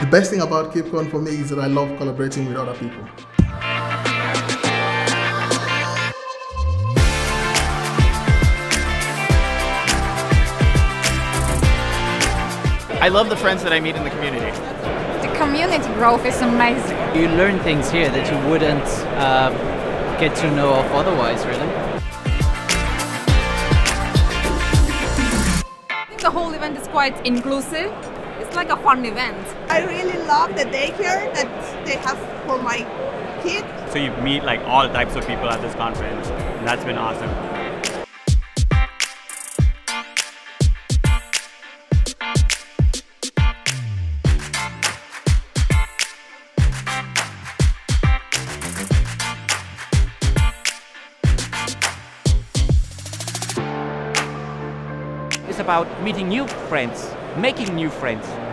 The best thing about KubeCon for me is that I love collaborating with other people. I love the friends that I meet in the community. The community growth is amazing. You learn things here that you wouldn't get to know of otherwise, really. The whole event is quite inclusive. It's like a fun event. I really love the daycare that they have for my kids. So you meet like all types of people at this conference, and that's been awesome. It's about meeting new friends, making new friends.